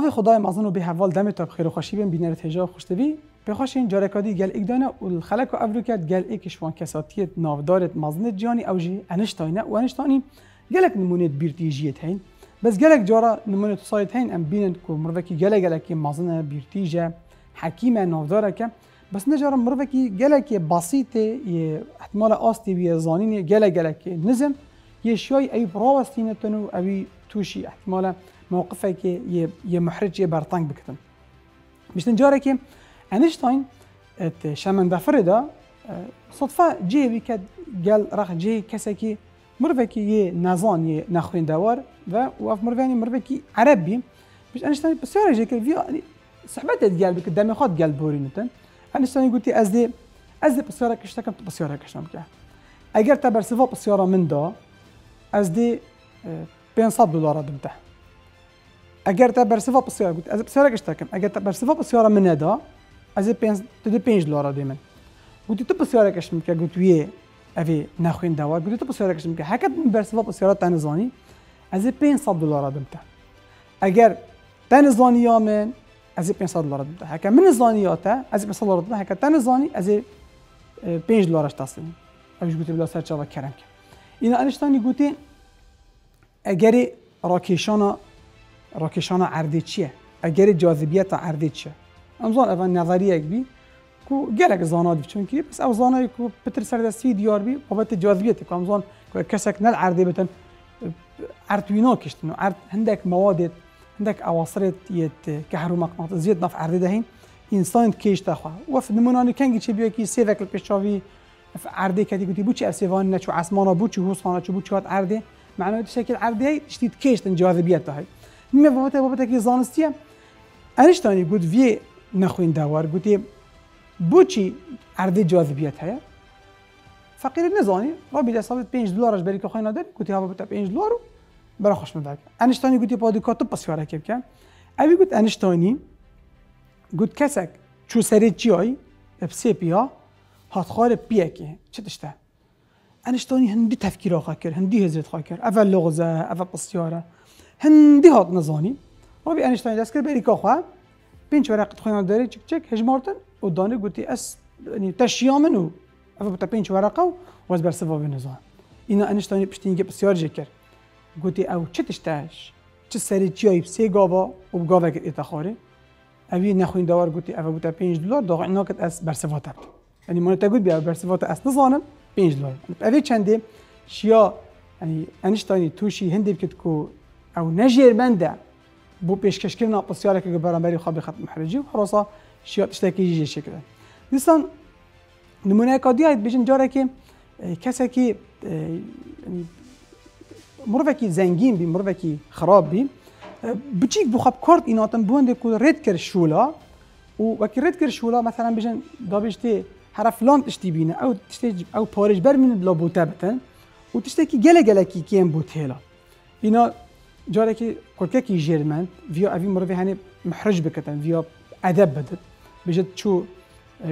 ناو خدای مازن و به حوال دمتاب خیر و خوشی بین بینرت هجا خوشتوی بخوش این جارکادی گل ایک دانه و خلق و افرو کرد گل ایک شوان کساتیت نافدارت مازنت جانی او جی انشتاینه و انشتانی گلک نمونت بیرتی جیت هین بس گلک جارا نمونت سایت هین ام بینن که مروکی گلکی مازنه بیرتی جه حکیمه نافداره که بس نجارم مروکی گلکی بسیطه احتمال آستی و زانینه گلکی نظم یه شای ای براوستینه تنو اوی توشی احتمال موقفه که یه محرج یه برطنگ بکتن بشتن جاره که انشتاین ات شمنده فردا صدفه جه بی کد گل رخ جه کسی که مروه که یه نزان یه نخوین دوار و اف مروه یعنی مروه که عرب بیم بشت انشتاین بسیار جه که صحبتت گل بکد دمی خواد گل بورینتن انشتاین گوتی از دی بسیاره کشتکم تو بسیاره کشتم که اگر تا برسیفا بسیاره من دا از دی $500 دمته اگر تا برسیفا بسیاره گوتی از بسیاره کشتکم اگر تا برسیفا بسیاره من دا از $5 دیمن. گویی تو پسیاره کشم که گویی اوه نخوین دوار گویی تو پسیاره کشم که هکت میبرسیم و پسیاره تنزانی از $500 دمته. اگر تنزانیامن از $500 دمته. هک من زانیاته از $500 دمته. هک تنزانی از $5 تاستیم. اوج گویی بلا سرچا و کرم که. اینا انشتانی گویی اگری راکیشانا عرضی چیه؟ اگری جاذبیت عرضی چیه؟ امضان اول نظریه بی کو گلک زانات بی چون که بس او زانایی کو پتر سردستی دیار بی بابت جاذبیت کو امضان کسک نل عرضه بتن عرضوینا کشتن عرض هندک مواد هندک اواصرت یت کهرومغناطیسیت نف عرضه دهین انسان کیشته خو و فد نمونانی کنگی چه بیا کی سیوک پیشاوی عرضه کدی گوتی بوچ افسوان نچو اسمانا بوچ هوسانا چو بوچ هات عرضه معنی شکل عرضه شدید کیشتن جاذبیت ده می بابت کی زانستیه انشتانی گوت وی نخوین دوار گویی بوچی عرضه جاذبیت هست فقیر نزانی را به حساب $5 بری که خوین نداری گویی هوا بتا $5 رو برای خوش می‌داره انشتانی گویی پادیکات تو پسیاره که بکن اوی گویی انشتانی گویی کسک چو سری چیای ابسی پیا هاتخار پیا که چه دشته انشتانی هندی تفکر آخه کرد هندی هزینه آخه کرد اول لغزه اول پسیاره هندی هات نزانی را به انشتانی دست کرد بری که خواه پنج ورقت خویان داری چک چک هجمارتن و دانه گویی از یعنی تشیامن و اول بتا پنج ورقه و از برسه و بنزان اینا انشتانی پشتینگی بسیار جکر گویی او چه تشتهش چه سری چیایی بسی گاوا و گاوا که اتخاره اوی نخوین دوار گویی اول بتا $5 داغ نکت از برسه و تبد یعنی من تقول بیا برسه و تا از نزانم $5 اوی چنده شیا یعنی انشتانی توشی هندی بکت کو او نژیرمنده بو پیشکش کردن آپسیاره که برانبری خواب خط محرجی و حراسا شیات اشتکی جیش کرده. دیستان نمونه کادی هایت بیشتر جاره که کسی که مروکی زنگین بی مروکی خراب بی بچیک بخواب کرد ایناتن بوده که رد کرد شولا و وقتی رد کرد شولا مثلا بیشتر داشته حرف لاند اشتی بینه او اشته او پارچ برمن لابوته بتن و اشته که گلگلکی کیم بوتهلا اینا جاره که کلکی ژیرمەند ویا اوی مروی هنی محرج بکتن ویا ادب بدد بجد چو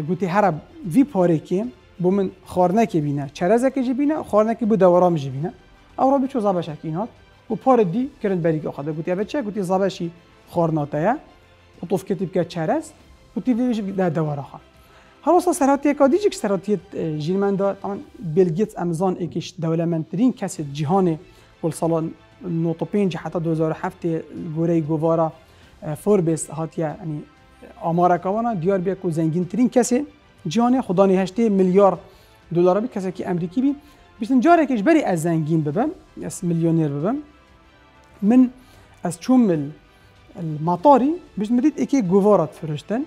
گوتی هر وی پاره که بو من خارنه که بینه چرزه که جی بینه خارنه که بو دورام جی بینه او را بچو زابش اکینات و پاره دی کرند بری که آخده گوتی اوه چه گوتی زابشی خارناتایه و توف کتیب که چرز گوتی ویش ده دوره خان هر واسه سراتیه که دیجی که سراتیت ژیرمەندا طبعا بلگیتس امزان ایکش دولمندترین کسی جهانه کل سالان 95 حتی 2007 گوره گوارا فوربس هاتیه یعنی آمار کوانا دیار بیا که زنگین ترین کسی جهان خدا نهشته $8 میلیارد بی کسی که امریکی بی بیشتر جاره کهش بری از زنگین ببم از میلیونر ببم من از چومل المطاری بیشتر میدید اکی گوارات فرشتن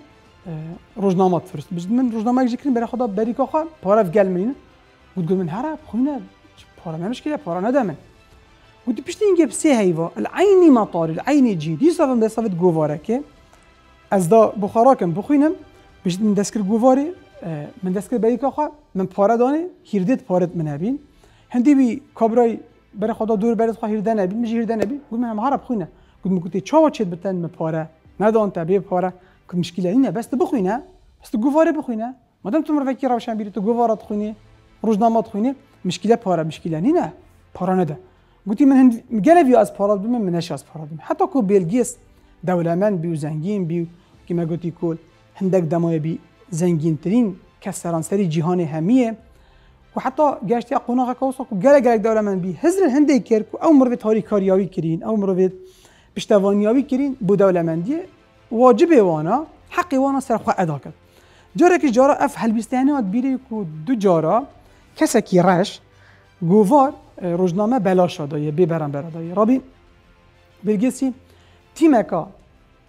روزنامات فرست بیشتر من روزنامه اجیکرین برای خدا بری که خواهم پاره فگل میینه بود گل من هرب خوینه پاره نمیشکیه پاره ندامن گویی پشتین گپ سه هیوا، العینی مطاری، العینی جدی صفحه دست صفحه گواره که از دا بخاراکم بخوینم بیشتر من دستکر گواره من دستکر بری که خوا من پاره دانه هیردت پاره من نبین هندی بی کبرای برای خدا دور برد خوا هیرد نبین میشه هیرد نبین گویی من هم هر بخوینه گویی میگویی چه و چه بتن من پاره ندان تابع پاره که مشکلی نیه بس تو بخوینه بس تو گواره بخوینه مدام تو مرد فکر روشن بیاری تو گوارات خوینه روزنامات خوینه مشکلی پاره مشکلی نیه پاره نده گویی من هند گله وی از پارادوم من نشست پارادوم حتی که بلگیس دەوڵەمەند بی و زەنگین بی و کیمە گوتی کۆل هەندێک دەمایە بی زەنگینترین کەس سەرانسەری جیهانê hemiyê و حتی گەشتیا قۆناغەکە وisa ku gelek dewlemend bî hizir hindê kir ku ew mirovê tarîkariyawî kirîn ew mirovê piştevaniyawî kirîn bo dewlemendiyê wacibê wana heqê wana ser xwe eda kir carekî cara ev helbîstyanê hat bîrê ku du cara kesekî reş govar rojname belaş daye bê berembera daye rabî bilgesî tîmeka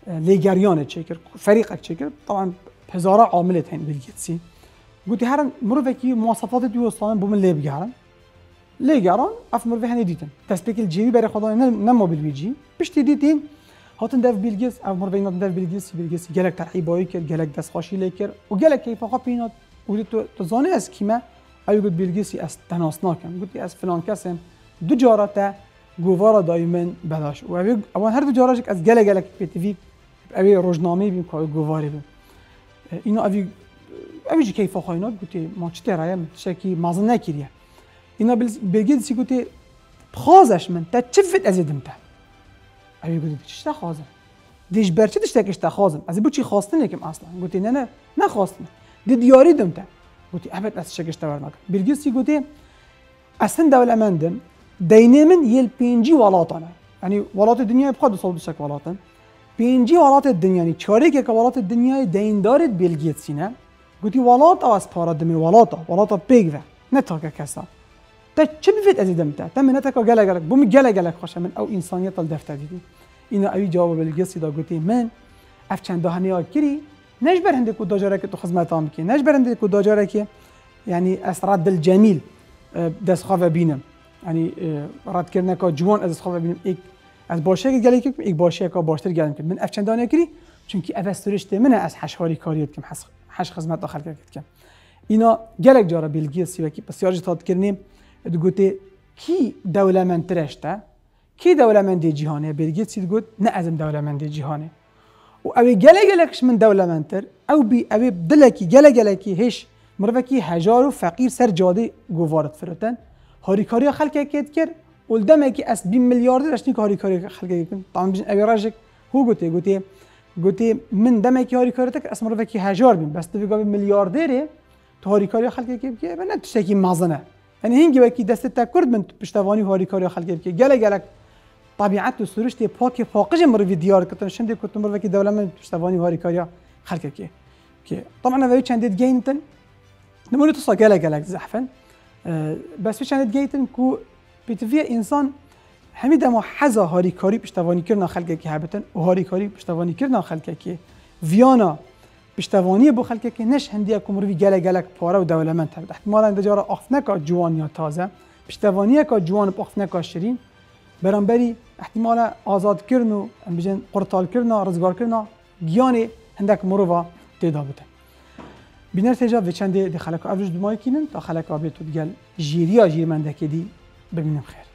lêgeriyanê çêkir ferîqek çêkir taban hezara amilê tên bilgesî قلت هرن مروفكي مواصفات ديو صان بوم اللي بجارن لي جارن اف مروف هني ديتن تسبيك الجيبي بري خدانا نمو بالبيجي باش تديتين هاتن داف بلجيس اف مروفين داف بلجيس بلجيس جالك ترحيب هيك جالك داس خاشي ليكر وجالك كيف خابينات قلت تزاني اس كيما اي قلت بلجيسي اس تناصناكم قلت اس فلان كاسم دجارته جوفارا دائما بلاش وابان هر دجاراجك اس جالك بي تي في ابي روجنامي بي كو جوفاري اينو ابي اویج کیف خوینات گوتی ما چته رایم شکی مازن نکریه اینا بلگید سی گوتی خوازش من تا چفت ازیدم تا اوی گوتی چشتا خوازم دیش برچه دیش تکشتا خوازم از بو چی خواستن یکم اصلا گوتی نه نه نه خواستن دی دیاری دم تا گوتی ابد از شکشتا ورناک بلگید سی گوتی اصلا دولمندم دینمن یل پنجی ولاتانه یعنی ولات دنیا بخواد صد شک ولاتن پنجی ولات دنیا یعنی چاره که ولات دنیای دیندارت بلگید سینه گویی ولات از پارا دمی ولاتا پیگه نه تا که کسا تا چه بیفت از دم تا من تا که گلگلگ بومی گلگلگ خوشم من او انسانیت ال دفتر دیدی اینا اوی جواب بلگیسی دا گویی من افچند دهنی آکری نجبر هنده کو داجاره که تو خدمتام کی نجبر هنده کو داجاره که یعنی اسراد دل جمیل دست خواب بینم یعنی رد کردن که جوان از خواب بینم یک از باشه که گلگلگ یک باشه که باشتر گلم کرد من افچند دهنی آکری چونکی اوسترشت من از حشواری کاریت کم حس هش خدمت آخر کرد که اینا گلگ جارا بلگیسی و کی بسیار جدات کردیم دوگوته کی دولمندترش تا کی دولمندی جهانه بلگیسی دوگوت نه ازم دولمندی جهانه و اوی گلگلگش من دولمندتر او بی اوی دلکی گلگلکی هش مروکی هزار و فقیر سر جاده گوارد فرتن هاریکاری خلق کرد کرد ولدمه کی از 20 میلیارد رشنی هاریکاری خلق کرد طبعا بجن اوی راجک هو گوته گویی من دمای که هاری کارت که اسم رو بکی هزار بیم، بس تو بگم میلیاردیه تو هاری کاری خالقی که بگی من نتوشه کی مازنه. یعنی هنگی بکی دست تکرد من پشتوانی هاری کاری خالقی بگی گله طبیعت و سرشتی پاکی فاقج مروی دیار کتن شنده کتن مروی که دولت من پشتوانی هاری کاری خالقی بگی که طبعا وی چندید گینتن نمونه تو صاگله گله زحفن بس وی چندید گینتن کو پیتوی انسان همین دما حزا هاری کاری پشتوانی کردن خلقه که هبتن و هاری کاری پشتوانی کردن خلقه که ویانا پشتوانی بو خلقه که نش هندی کوم روی گله گله پاره و دولمند هبت احتمالا دجاره آخفنکا جوان یا تازه پشتوانی کا جوان آخفنکا شیرین برانبری احتمالا آزاد کردن و بجن قرطال کردن رزگار کردن گیانی هندک مروا تیدا بوده بینر تجا و چند دی خلقه اوج دمای کینن تا خلقه بیت گل ژیری و ژیرمەند دی ببینم خیر